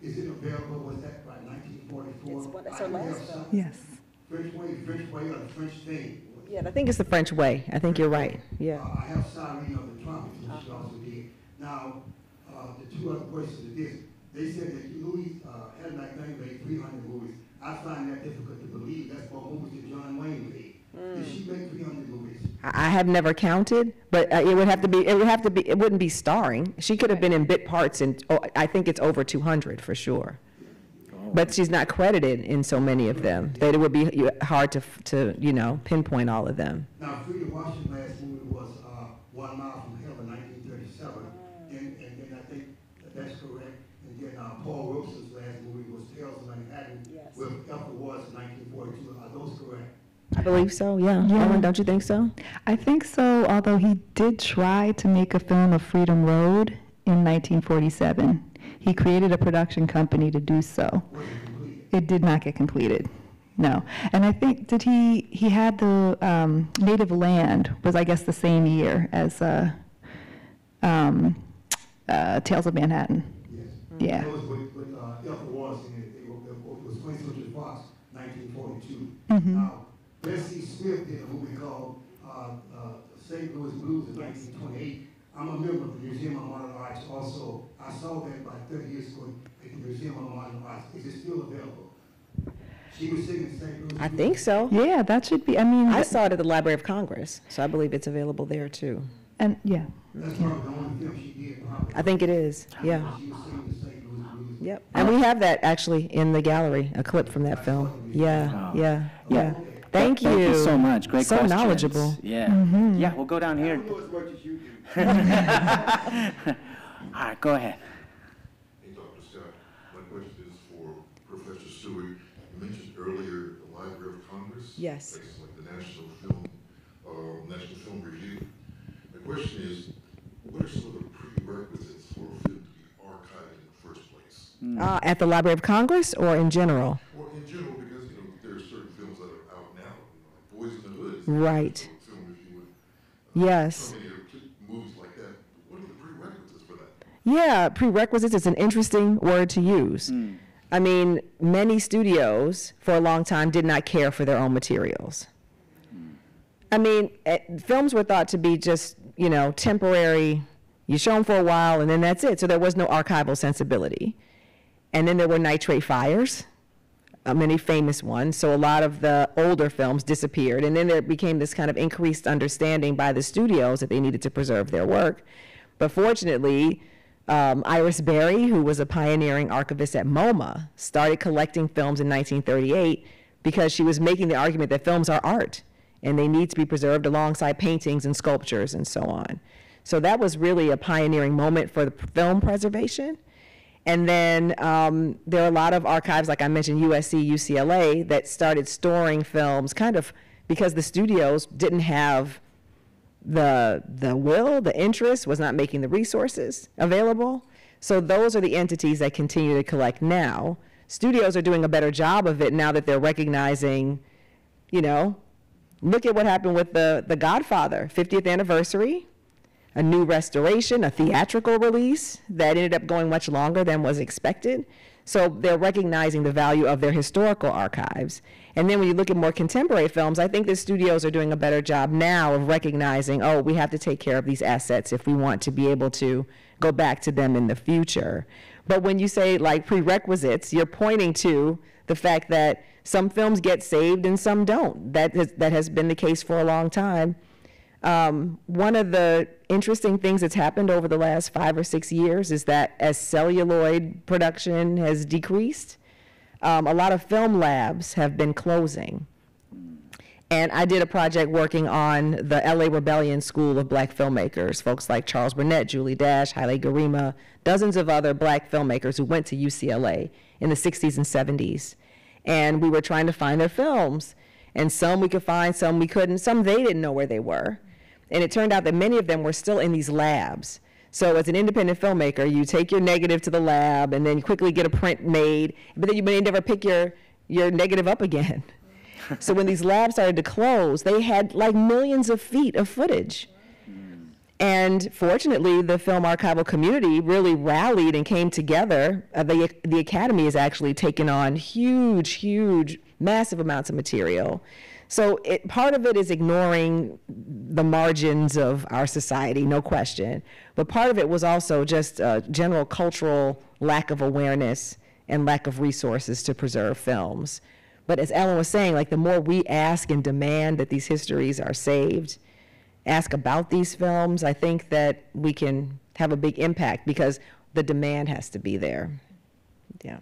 Is it available? Was that by 1944? That's her last film. Yes. French Way, or the French Thing. Yeah, I think it's the French Way. I think you're right. Yeah. I have Cyrene of the Trumpets, which she also did. Now, the two other questions are this. They said that Louis had like 300 movies. I find that difficult to believe. That's what movies that John Wayne made. Did she make 300 movies? I have never counted, but it would have to be. It wouldn't be starring. She could have been in bit parts, and I think it's over 200 for sure. Oh. But she's not credited in so many of them that it would be hard to you know pinpoint all of them. Now, Fredi Washington's last movie was 1 Mile from Hell in 1937, and then I think that's correct. And then Paul Wilson's last movie was Tales of Manhattan. Well, Alpha was 1942. Are those correct? I believe so, yeah. Ellen, don't you think so? I think so, although he did try to make a film of Freedom Road in 1947. He created a production company to do so. It did not get completed, no. And I think, did he had the Native Land was, I guess, the same year as Tales of Manhattan. Yes. Yeah. That was with Alfred Wallace in it. It was Quincy Richard Fox, 1942. Mm-hmm. Now, Bessie Smith did a movie called St. Louis Blues in 1928. I'm a member of the Museum of Modern Arts also. I saw that about 30 years ago at the Museum of Modern Arts. Is it still available? She was singing St. Louis. I think so. Yeah, that should be. I mean, I saw it at the Library of Congress, so I believe it's available there too. And yeah. That's probably the only film she did. Probably. I think it is. Yeah. She was singing the St. Louis Blues. Yep. And we have that actually in the gallery, a clip from that film. Yeah. Wow. Yeah. Yeah. Okay. Thank you so much. Great questions. So knowledgeable. Yeah. Mm-hmm. Yeah, we'll go down here. I don't know as much as you do. All right, go ahead. Hey, Dr. Scott, my question is for Professor Stewart. You mentioned earlier the Library of Congress. Yes. Places like the National Film Review. My question is, what are some of the prerequisites for a film to be archived in the first place? Mm. At the Library of Congress or in general? Or in general, because right. Yes. Yeah, prerequisites is an interesting word to use. Mm. I mean, many studios for a long time did not care for their own materials. Mm. I mean, films were thought to be just, you know, temporary. You show them for a while and then that's it. So there was no archival sensibility. And then there were nitrate fires. Many famous ones, so a lot of the older films disappeared, and then there became this kind of increased understanding by the studios that they needed to preserve their work. But fortunately, Iris Berry, who was a pioneering archivist at MoMA, started collecting films in 1938 because she was making the argument that films are art, and they need to be preserved alongside paintings and sculptures and so on. So that was really a pioneering moment for the film preservation. And then there are a lot of archives, like I mentioned, USC, UCLA, that started storing films kind of because the studios didn't have the will, the interest, was not making the resources available. So those are the entities that continue to collect now. Studios are doing a better job of it now that they're recognizing, you know, look at what happened with the Godfather, 50th anniversary. A new restoration, a theatrical release that ended up going much longer than was expected. So they're recognizing the value of their historical archives. And then when you look at more contemporary films, I think the studios are doing a better job now of recognizing, oh, we have to take care of these assets if we want to be able to go back to them in the future. But when you say like prerequisites, you're pointing to the fact that some films get saved and some don't. That has been the case for a long time. One of the interesting things that's happened over the last 5 or 6 years is that as celluloid production has decreased, a lot of film labs have been closing. And I did a project working on the LA Rebellion School of Black filmmakers, folks like Charles Burnett, Julie Dash, Haile Gerima, dozens of other Black filmmakers who went to UCLA in the 60s and 70s. And we were trying to find their films. And some we could find, some we couldn't, some they didn't know where they were. And it turned out that many of them were still in these labs. So as an independent filmmaker, you take your negative to the lab and then you quickly get a print made, but then you may never pick your negative up again. So when these labs started to close, they had like millions of feet of footage. And fortunately, the film archival community really rallied and came together. The Academy has actually taken on huge, huge, massive amounts of material. So part of it is ignoring the margins of our society, no question. But part of it was also just a general cultural lack of awareness and lack of resources to preserve films. But as Ellen was saying, like the more we ask and demand that these histories are saved, ask about these films, I think that we can have a big impact because the demand has to be there. Yeah.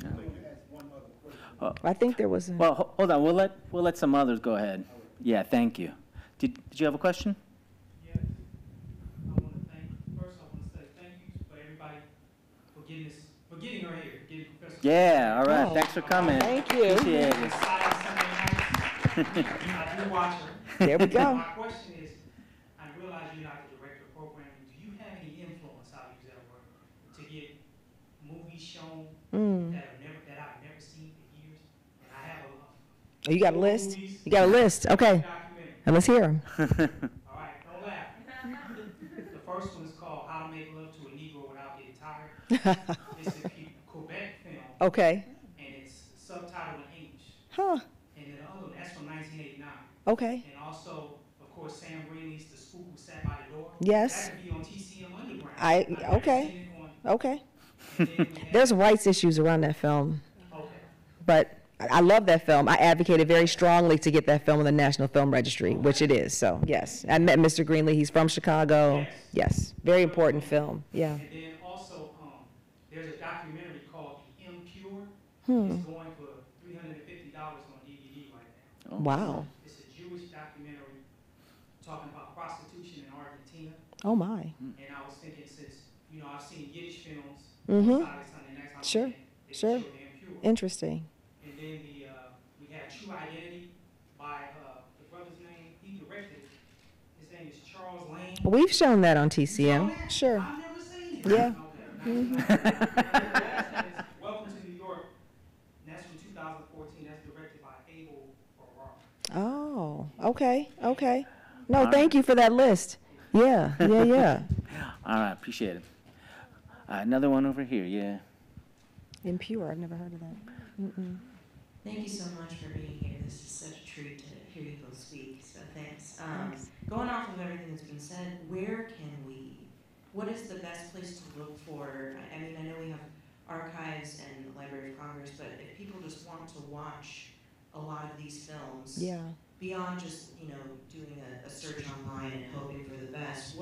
I think there was a... Well, hold on. We'll let some others go ahead. Yeah, thank you. Did you have a question? Yes. I want to say thank you for everybody for getting her here. Getting Professor. Yeah, all right. Oh. Thanks for coming. Thank you. Appreciate it. I do watch her. There we go. My question is, I realize you're not the director of programming. Do you have any influence how you use that work to get movies that I've never seen in years. And I have a You got a list? Movies. You got a list. Okay. And let's hear them. All right, don't laugh. The first one is called How to Make Love to a Negro Without Getting Tired. It's a Quebec film. Okay. And it's subtitled in English. Huh. And then the other one, that's from 1989. Okay. And also, of course, Sam Raimi's The Spook Who Sat by the Door. Yes. That could be on TCM Underground. Okay. There's rights issues around that film, but I love that film. I advocated very strongly to get that film on the National Film Registry, which it is, so yes. I met Mr. Greenlee, he's from Chicago. Yes, very important film, yeah. And then also, there's a documentary called The Impure. It's going for $350 on DVD right now. Wow. It's a Jewish documentary talking about prostitution in Argentina. Oh my. And I was thinking, since, you know, I've seen Yiddish films. Sure, sure. Interesting. And then the, we have True Identity by the brother's name. He directed it. His name is Charles Lane. We've shown that on TCM. That? Sure. I've never seen it. Yeah. Okay. Welcome to New York. And that's from 2014. That's directed by Abel Ferrara. Oh, okay, okay. No, thank you for that list. Yeah, yeah, yeah. All right, appreciate it. Another one over here, yeah. Impure, I've never heard of that. Thank you so much for being here. This is such a treat to hear you both speak, so thanks. Going off of everything that's been said, what is the best place to look for? I mean, I know we have archives and the Library of Congress, but if people just want to watch a lot of these films, beyond just, you know, doing a search online and hoping for the best,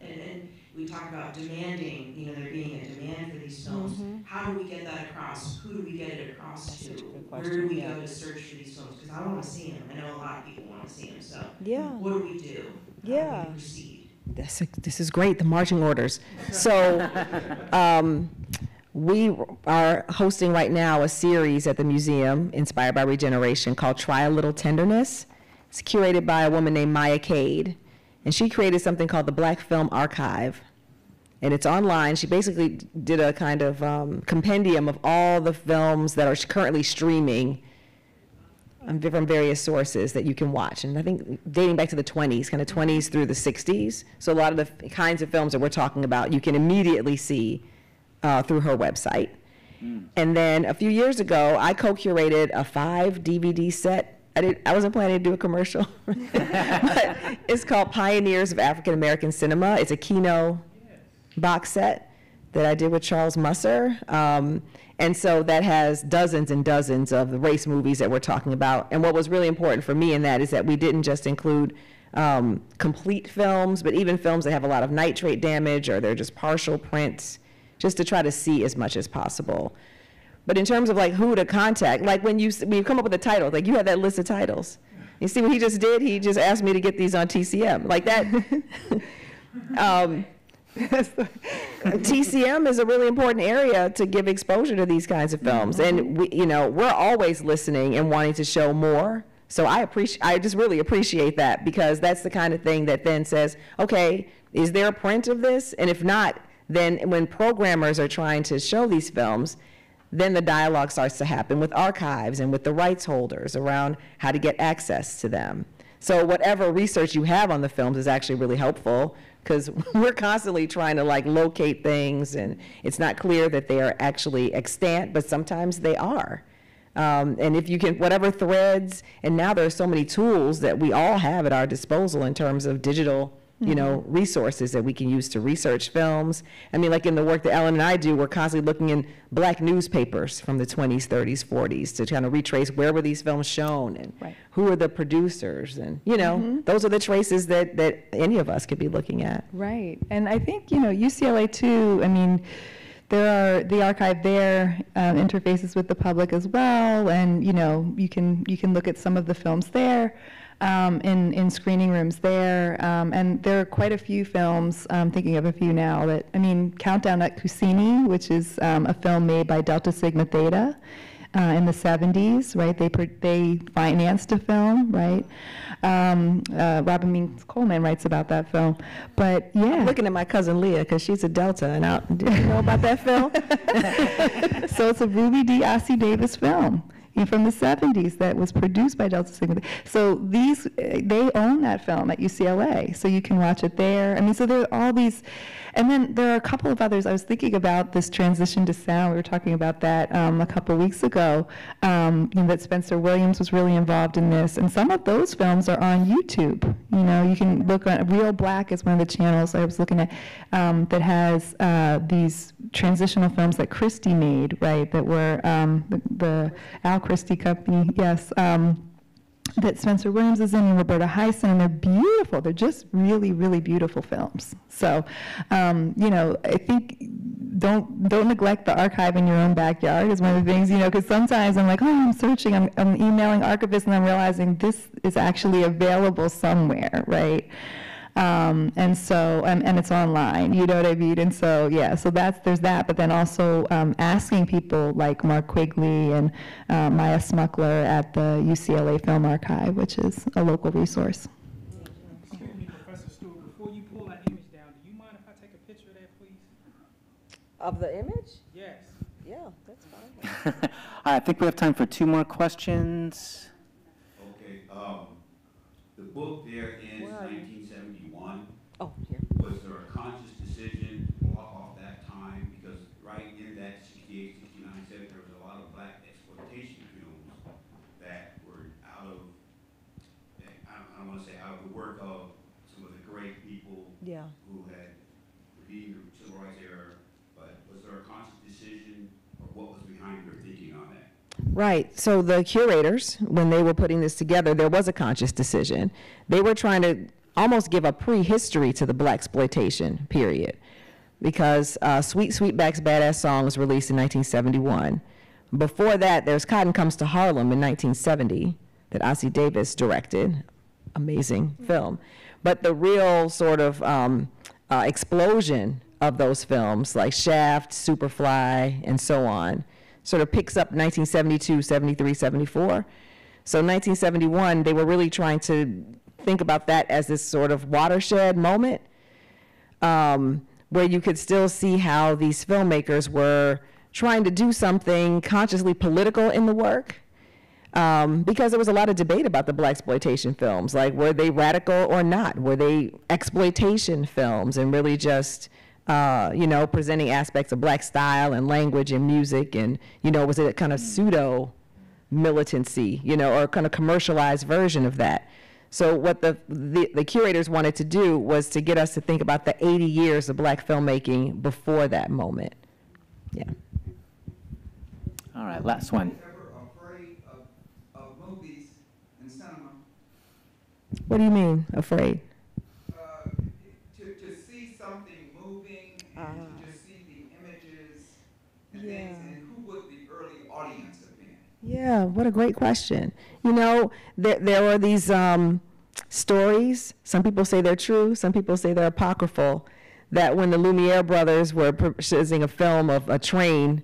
and we talk about demanding, you know, there being a demand for these films. How do we get that across? Who do we get it across to? Where do we go to search for these films? Because I want to see them. I know a lot of people want to see them. So what do we do? How do we proceed? This is great, the marching orders. So we are hosting right now a series at the museum inspired by Regeneration called Try a Little Tenderness. It's curated by a woman named Maya Cade, and she created something called the Black Film Archive, and it's online. She basically did a kind of compendium of all the films that are currently streaming from various sources that you can watch, and I think dating back to the 20s, kind of 20s through the 60s. So a lot of the kinds of films that we're talking about, you can immediately see through her website. And then a few years ago, I co-curated a 5-DVD set. I wasn't planning to do a commercial, but it's called Pioneers of African American Cinema. It's a Kino box set that I did with Charles Musser. And so that has dozens and dozens of the race movies that we're talking about. And what was really important for me in that is that we didn't just include complete films, but even films that have a lot of nitrate damage or they're just partial prints, just to try to see as much as possible. But in terms of like who to contact, like when you come up with a title, like you have that list of titles. You see what he just did? He just asked me to get these on TCM, like that. TCM is a really important area to give exposure to these kinds of films, and we're always listening and wanting to show more. So I just really appreciate that, because that's the kind of thing that then says, okay, is there a print of this? And if not, then when programmers are trying to show these films, then the dialogue starts to happen with archives and with the rights holders around how to get access to them. So whatever research you have on the films is actually really helpful, because we're constantly trying to like locate things, and it's not clear that they are actually extant, but sometimes they are. And if you can, whatever threads, and now there are so many tools that we all have at our disposal in terms of digital resources that we can use to research films. I mean, like in the work that Ellen and I do, we're constantly looking in black newspapers from the 20s, 30s, 40s to kind of retrace where were these films shown and who are the producers, and those are the traces that any of us could be looking at. Right, and I think, UCLA too, I mean, there are the archive there, interfaces with the public as well, and you can look at some of the films there. In screening rooms there, and there are quite a few films, I'm thinking of a few now, that, Countdown at Kusini, which is a film made by Delta Sigma Theta, in the 70s, right? They financed a film, right? Robin Means Coleman writes about that film, but yeah. I'm looking at my cousin Leah because she's a Delta, and do you know about that film? So it's a Ruby Dee, Ossie Davis film from the 70s that was produced by Delta Sigma. So these, they own that film at UCLA, so you can watch it there. I mean, so there are all these, and then there are a couple of others. I was thinking about this transition to sound. We were talking about that a couple of weeks ago, you know, that Spencer Williams was really involved in this. And some of those films are on YouTube. You know, you can look on, Real Black is one of the channels I was looking at that has these transitional films that Christie made, right, that were the Al Christie Company, yes, that Spencer Williams is in, and Roberta Hyson, and they're beautiful. They're just really, really beautiful films. So, you know, I think don't neglect the archive in your own backyard is one of the things, you know, because sometimes I'm like, oh, I'm searching, I'm emailing archivists, and I'm realizing this is actually available somewhere, right? And so, and it's online, you know what I mean? And so, yeah, so there's that, but then also asking people like Mark Quigley and Maya Smuckler at the UCLA Film Archive, which is a local resource. Excuse me, Professor Stewart, before you pull that image down, do you mind if I take a picture of that, please? Of the image? Yes. Yeah, that's fine. I think we have time for two more questions. Okay, the book there is 1971. Oh, here. Was there a conscious decision to block off that time? Because right in that 68, 69, 70, there was a lot of black exploitation films that were out of, I don't want to say out of the work of some of the great people, yeah, who had leading the civil rights era, but was there a conscious decision, or what was behind your thinking on that? Right, so the curators, when they were putting this together, there was a conscious decision. They were trying to almost give a prehistory to the blaxploitation period, because Sweet Sweetback's Badass Song was released in 1971. Before that, there's Cotton Comes to Harlem in 1970 that Ossie Davis directed, amazing film. But the real sort of explosion of those films, like Shaft, Superfly, and so on, sort of picks up 1972, 73, 74. So 1971, they were really trying to think about that as this sort of watershed moment where you could still see how these filmmakers were trying to do something consciously political in the work, because there was a lot of debate about the blaxploitation films, like were they radical or not? Were they exploitation films and really just you know, presenting aspects of black style and language and music, and you know, was it a kind of pseudo militancy, you know, or kind of commercialized version of that? So what the curators wanted to do was to get us to think about the 80 years of black filmmaking before that moment. Yeah. All right, last one. Were you ever afraid of movies and cinema? What do you mean, afraid? To see something moving and to just see the images and yeah, things, and who would the early audience have been? Yeah, what a great question. You know, there are these stories, some people say they're true, some people say they're apocryphal, that when the Lumiere brothers were producing a film of a train,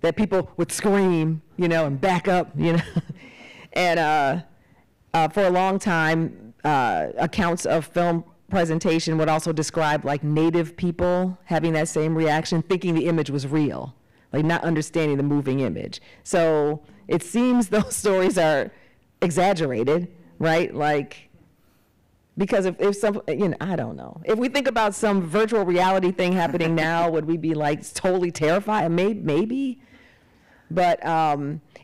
that people would scream, you know, and back up, you know. And for a long time, accounts of film presentation would also describe like Native people having that same reaction, thinking the image was real, like not understanding the moving image. So it seems those stories are exaggerated, right? Like, because if some, you know, I don't know. If we think about some virtual reality thing happening now, would we be like totally terrified? Maybe. But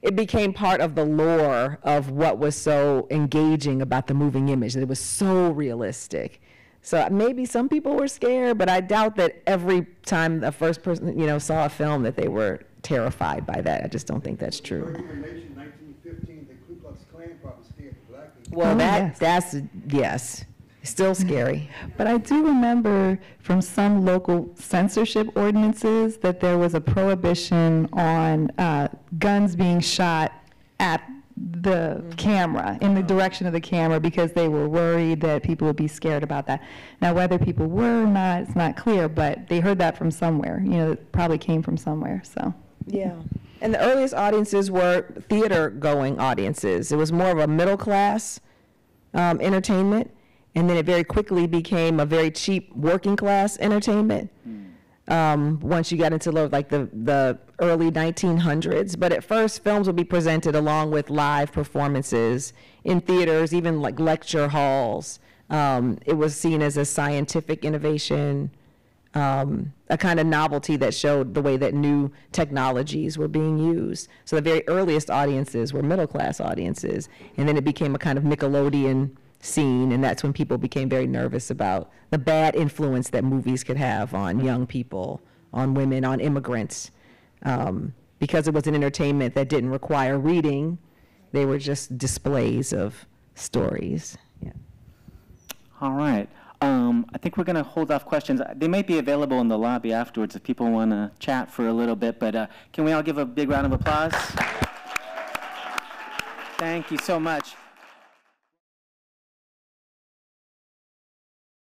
it became part of the lore of what was so engaging about the moving image, that it was so realistic. So maybe some people were scared, but I doubt that every time the first person, you know, saw a film that they were terrified by that. I just don't think that's true. Regeneration, 1915, the Ku Klux Klan probably scared black people. Well, that's, yes, still scary. But I do remember from some local censorship ordinances that there was a prohibition on guns being shot at the camera, in the direction of the camera, because they were worried that people would be scared about that. Now, whether people were or not, it's not clear, but they heard that from somewhere. You know, it probably came from somewhere, so. Yeah. And the earliest audiences were theater-going audiences. It was more of a middle-class entertainment, and then it very quickly became a very cheap working-class entertainment once you got into like the early 1900s. But at first, films would be presented along with live performances in theaters, even like lecture halls. It was seen as a scientific innovation. A kind of novelty that showed the way that new technologies were being used. So the very earliest audiences were middle-class audiences, and then it became a kind of Nickelodeon scene, and that's when people became very nervous about the bad influence that movies could have on young people, on women, on immigrants, because it was an entertainment that didn't require reading. They were just displays of stories. Yeah. All right. I think we're going to hold off questions. They might be available in the lobby afterwards if people want to chat for a little bit, but can we all give a big round of applause? Thank you so much.